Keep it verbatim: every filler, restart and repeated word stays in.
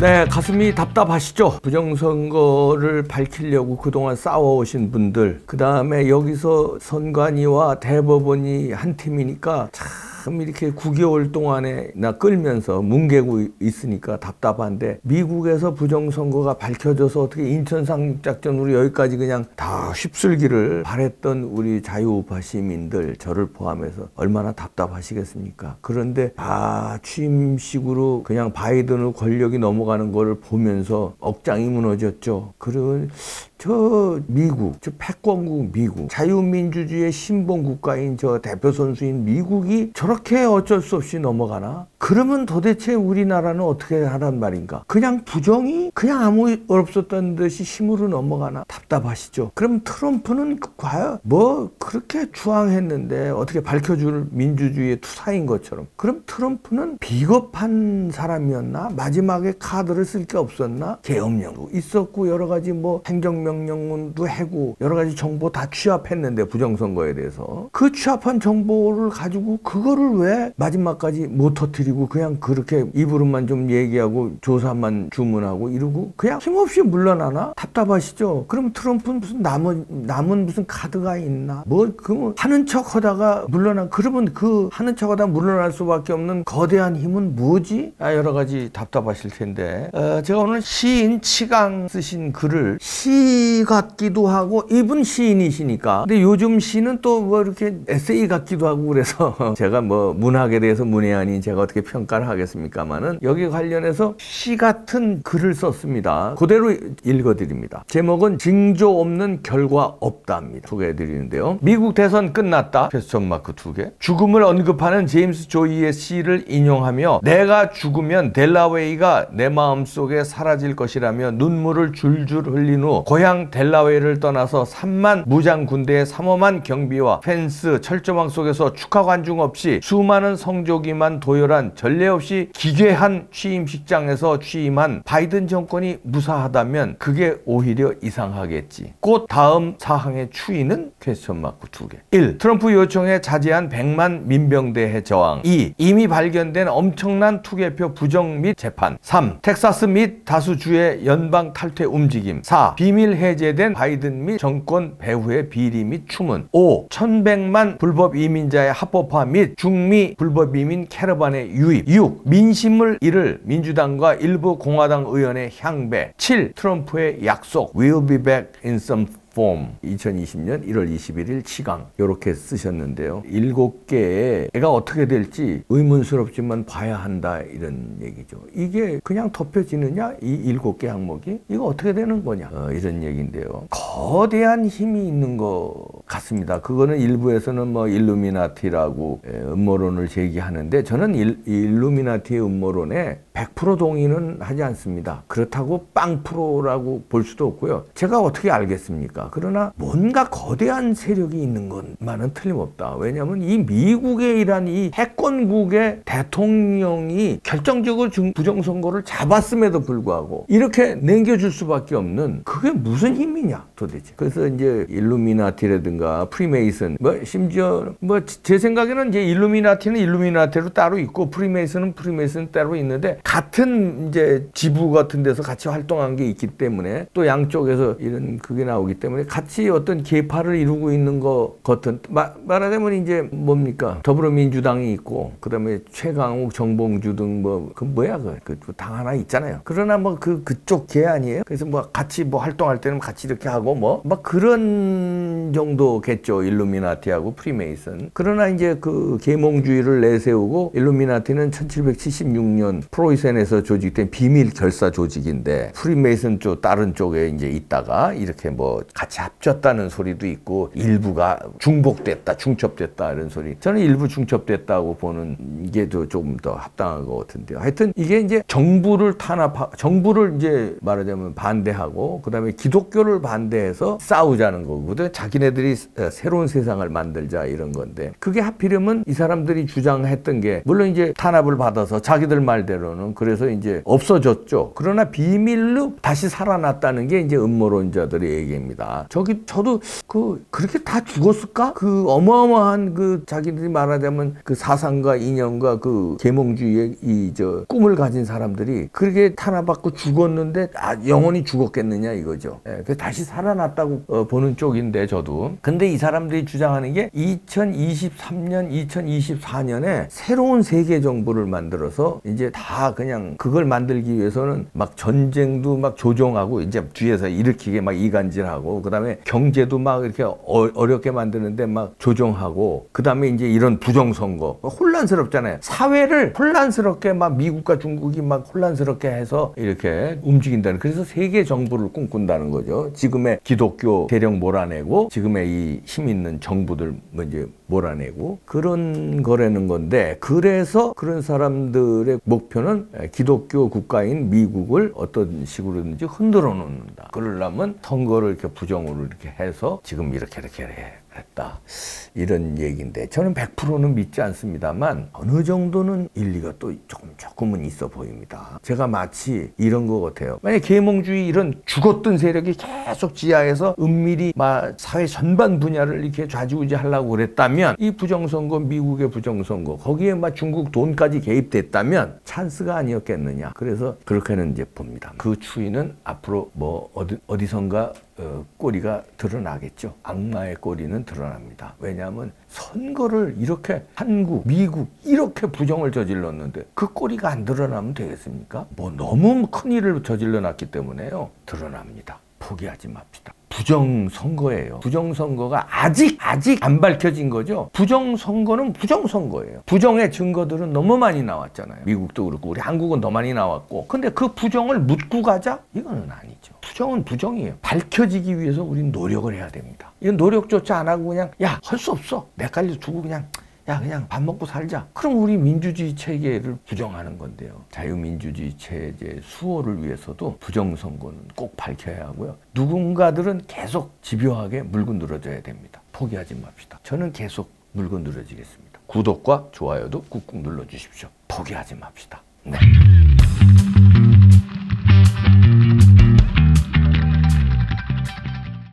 네, 가슴이 답답하시죠? 부정선거를 밝히려고 그동안 싸워오신 분들, 그 다음에 여기서 선관위와 대법원이 한 팀이니까 참 이렇게 구 개월 동안에 나 끌면서 뭉개고 있으니까 답답한데, 미국에서 부정선거가 밝혀져서 어떻게 인천상륙작전 우리 여기까지 그냥 다 휩쓸기를 바랬던 우리 자유우파 시민들, 저를 포함해서 얼마나 답답하시겠습니까? 그런데 아, 취임식으로 그냥 바이든으로 권력이 넘어가 가는 거를 보면서 억장이 무너졌죠. 그런 저 미국, 저 패권국 미국, 자유민주주의의 신봉 국가인 저 대표 선수인 미국이 저렇게 어쩔 수 없이 넘어가나? 그러면 도대체 우리나라는 어떻게 하란 말인가? 그냥 부정이 그냥 아무 일 없었던 듯이 힘으로 넘어가나? 답답하시죠. 그럼 트럼프는 과연 뭐 그렇게 주장했는데 어떻게 밝혀줄 민주주의의 투사인 것처럼, 그럼 트럼프는 비겁한 사람이었나? 마지막에 카드를 쓸 게 없었나? 계엄령도 있었고 여러 가지 뭐 행정명령도 해고 여러 가지 정보 다 취합했는데, 부정선거에 대해서 그 취합한 정보를 가지고 그거를 왜 마지막까지 못 터뜨리고 그냥 그렇게 입으로만 좀 얘기하고 조사만 주문하고 이러고 그냥 힘없이 물러나나? 답답하시죠? 그럼 트럼프는 무슨 남은, 남은 무슨 카드가 있나? 뭐 그 하는 척 하다가 물러나, 그러면 그 하는 척 하다가 물러날 수밖에 없는 거대한 힘은 뭐지? 아, 여러 가지 답답하실 텐데, 어, 제가 오늘 시인 치강 쓰신 글을, 시 같기도 하고 이분 시인이시니까, 근데 요즘 시는 또 뭐 이렇게 에세이 같기도 하고 그래서 제가 뭐 문학에 대해서 문외한인 제가 어떻게 평가를 하겠습니까만은, 여기 관련해서 시 같은 글을 썼습니다. 그대로 읽어드립니다. 제목은 징조 없는 결과 없다입니다. 소개해드리는데요. 미국 대선 끝났다. 퀘스천 마크 두 개. 죽음을 언급하는 제임스 조이의 시를 인용하며 내가 죽으면 델라웨이가 내 마음속에 사라질 것이라며 눈물을 줄줄 흘린 후 고향 델라웨이를 떠나서 삼만 무장 군대의 삼엄한 경비와 펜스 철조망 속에서 축하 관중 없이 수많은 성조기만 도열한 전례 없이 기괴한 취임식장에서 취임한 바이든 정권이 무사하다면 그게 오히려 이상하겠지. 곧 다음 사항의 추이는? 퀘스천 마크 두 개. 일. 트럼프 요청에 자제한 백만 민병대의 저항. 이. 이미 발견된 엄청난 투개표 부정 및 재판. 삼. 텍사스 및 다수주의 연방 탈퇴 움직임. 사. 비밀 해제된 바이든 및 정권 배후의 비리 및 추문. 오. 천백만 불법 이민자의 합법화 및 중미 불법 이민 캐러반의 유입. 육. 민심을 잃을 민주당과 일부 공화당 의원의 향배. 칠. 트럼프의 약속. We'll be back in some form. 이천이십 년 일 월 이십일 일 치강. 이렇게 쓰셨는데요. 일곱 개의 애가 어떻게 될지 의문스럽지만 봐야 한다, 이런 얘기죠. 이게 그냥 덮여지느냐? 이 일곱 개 항목이? 이거 어떻게 되는 거냐? 어, 이런 얘기인데요. 거대한 힘이 있는 거 같습니다. 그거는 일부에서는 뭐 일루미나티라고 음모론을 제기하는데, 저는 일, 일루미나티의 음모론에 백 퍼센트 동의는 하지 않습니다. 그렇다고 빵 프로라고 볼 수도 없고요. 제가 어떻게 알겠습니까? 그러나 뭔가 거대한 세력이 있는 것만은 틀림없다. 왜냐하면 이 미국의 이란 이 패권국의 대통령이 결정적으로 부정선거를 잡았음에도 불구하고 이렇게 남겨줄 수밖에 없는, 그게 무슨 힘이냐 도대체. 그래서 이제 일루미나티라든가 프리메이슨, 뭐 심지어 뭐 제 생각에는 이제 일루미나티는 일루미나티로 따로 있고 프리메이슨은 프리메이슨 따로 있는데, 같은 이제 지부 같은 데서 같이 활동한 게 있기 때문에 또 양쪽에서 이런 그게 나오기 때문에 같이 어떤 계파를 이루고 있는 것 같은, 마, 말하자면 이제 뭡니까, 더불어민주당이 있고 그다음에 최강욱, 정봉주 등 뭐 그 뭐야 그 당 하나 있잖아요. 그러나 뭐 그 그쪽 계 아니에요. 그래서 뭐 같이 뭐 활동할 때는 같이 이렇게 하고 뭐 막 그런 정도 겠죠. 일루미나티하고 프리메이슨. 그러나 이제 그 계몽주의를 내세우고, 일루미나티는 천칠백칠십육 년 프로이센에서 조직된 비밀 결사 조직인데, 프리메이슨 쪽 다른 쪽에 이제 있다가 이렇게 뭐 같이 합쳤다는 소리도 있고, 일부가 중복됐다, 중첩됐다 이런 소리. 저는 일부 중첩됐다고 보는 게 조금 더 합당한 것 같은데요. 하여튼 이게 이제 정부를 탄압하고, 정부를 이제 말하자면 반대하고 그다음에 기독교를 반대해서 싸우자는 거거든. 자기네들이 새로운 세상을 만들자 이런 건데, 그게 하필이면 이 사람들이 주장했던 게, 물론 이제 탄압을 받아서 자기들 말대로는 그래서 이제 없어졌죠. 그러나 비밀로 다시 살아났다는 게 이제 음모론자들의 얘기입니다. 있다. 저기 저도 그 그렇게 다 죽었을까? 그 어마어마한 그 자기들이 말하자면 그 사상과 이념과 그 계몽주의의 이 저 꿈을 가진 사람들이 그렇게 탄압받고 죽었는데 아, 영원히 죽었겠느냐 이거죠. 예, 그래서 다시 살아났다고 어, 보는 쪽인데 저도. 근데 이 사람들이 주장하는 게 이천이십삼 년, 이천이십사 년에 새로운 세계 정부를 만들어서 이제 다 그냥 그걸 만들기 위해서는 막 전쟁도 막 조종하고 이제 뒤에서 일으키게 막 이간질하고 그다음에 경제도 막 이렇게 어렵게 만드는데 막 조종하고 그다음에 이제 이런 부정선거 혼란스럽잖아요. 사회를 혼란스럽게 막 미국과 중국이 막 혼란스럽게 해서 이렇게 움직인다는, 그래서 세계 정부를 꿈꾼다는 거죠. 지금의 기독교 대령 몰아내고 지금의 이 힘 있는 정부들 이제 몰아내고 그런 거라는 건데, 그래서 그런 사람들의 목표는 기독교 국가인 미국을 어떤 식으로든지 흔들어 놓는다. 그러려면 선거를 이렇게 부정으로 이렇게 해서 지금 이렇게 이렇게 해. 했다. 이런 얘기인데 저는 백 퍼센트는 믿지 않습니다만 어느 정도는 일리가 또 조금 조금은 있어 보입니다. 제가 마치 이런 거 같아요. 만약에 계몽주의 이런 죽었던 세력이 계속 지하에서 은밀히 막 사회 전반 분야를 이렇게 좌지우지 하려고 그랬다면, 이 부정선거, 미국의 부정선거, 거기에 막 중국 돈까지 개입됐다면 찬스가 아니었겠느냐. 그래서 그렇게는 이제 봅니다. 그 추이는 앞으로 뭐 어디, 어디선가 어, 꼬리가 드러나겠죠. 악마의 꼬리는 드러납니다. 왜냐하면 선거를 이렇게 한국, 미국 이렇게 부정을 저질렀는데 그 꼬리가 안 드러나면 되겠습니까? 뭐 너무 큰 일을 저질러놨기 때문에요. 드러납니다. 포기하지 맙시다. 부정선거예요. 부정선거가 아직 아직 안 밝혀진 거죠. 부정선거는 부정선거예요. 부정의 증거들은 너무 많이 나왔잖아요. 미국도 그렇고 우리 한국은 더 많이 나왔고. 근데 그 부정을 묻고 가자? 이거는 아니죠. 부정은 부정이에요. 밝혀지기 위해서 우린 노력을 해야 됩니다. 이건 노력조차 안 하고 그냥 야, 할 수 없어. 내깔려 두고 그냥 야 그냥 밥 먹고 살자. 그럼 우리 민주주의 체계를 부정하는 건데요. 자유민주주의 체제 수호를 위해서도 부정선거는 꼭 밝혀야 하고요. 누군가들은 계속 집요하게 물고 늘어져야 됩니다. 포기하지 맙시다. 저는 계속 물고 늘어지겠습니다. 구독과 좋아요도 꾹꾹 눌러주십시오. 포기하지 맙시다. 네.